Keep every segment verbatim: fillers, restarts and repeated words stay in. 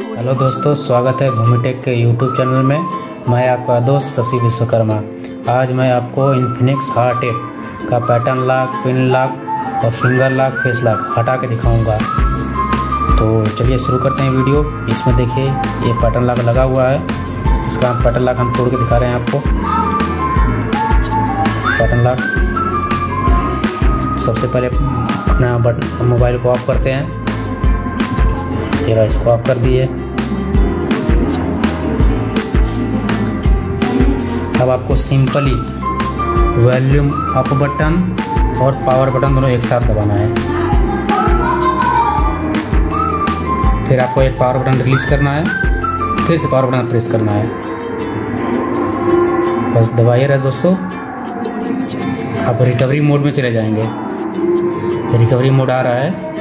Hello दोस्तों, स्वागत है भूमिटेक के यूट्यूब चैनल में। मैं आपका दोस्त शशि विश्वकर्मा। आज मैं आपको इन्फिनिक्स हॉट एट का पैटर्न लॉक, पिन लॉक और फिंगर लॉक, फेस लॉक हटा के दिखाऊंगा। तो चलिए शुरू करते हैं वीडियो। इसमें देखिए ये पैटर्न लॉक लगा हुआ है, इसका पैटर्न लॉक हम तोड़ के दिखा रहे हैं आपको। पैटर्न लॉक सबसे पहले अपना बटन मोबाइल को ऑफ करते हैं। ये इसको ऑफ कर दिए। अब आपको सिंपली वॉल्यूम अप बटन और पावर बटन दोनों एक साथ दबाना है। फिर आपको एक पावर बटन रिलीज करना है, फिर से पावर बटन प्रेस करना है। बस दबाइए रहे दोस्तों, आप रिकवरी मोड में चले जाएंगे। रिकवरी मोड आ रहा है।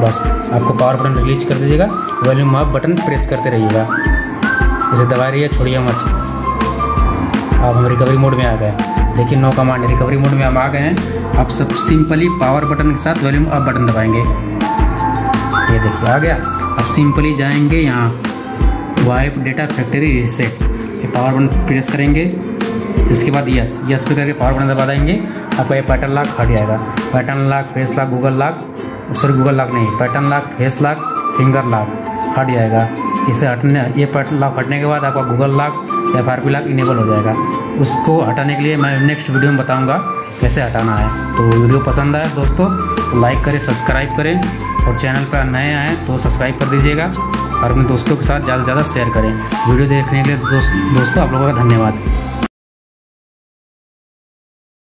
बस आपको पावर बटन रिलीज कर दीजिएगा, वॉल्यूम अप बटन प्रेस करते रहिएगा। इसे दबा रही है, छोड़िए मत। अब हम रिकवरी मोड में आ गए। देखिए नो कमांड, रिकवरी मोड में हम आ गए हैं। आप सब सिंपली पावर बटन के साथ वॉल्यूम अप बटन दबाएंगे। ये देखिए आ गया। अब सिंपली जाएंगे यहाँ वाइप डेटा फैक्ट्री रीसेट, ये पावर बटन प्रेस करेंगे। इसके बाद यस यस पे करके पावर बटन दबा देंगे। आपका ये पैटर्न लॉक हट जाएगा। Pattern lock, face lock, Google lock, sorry Google lock नहीं, pattern lock, face lock, finger lock हट जाएगा। इसे हटने, ये पैटर्न लॉक हटने के बाद आपका गूगल लॉक या F R P lock enable हो जाएगा। उसको हटाने के लिए मैं नेक्स्ट वीडियो में बताऊंगा कैसे हटाना है। तो वीडियो पसंद आए दोस्तों तो लाइक करें, सब्सक्राइब करें, और चैनल पर नए आएँ तो सब्सक्राइब कर दीजिएगा और अपने दोस्तों के साथ ज़्यादा से ज़्यादा शेयर करें। वीडियो देखने के लिए दोस्तों आप लोगों का धन्यवाद।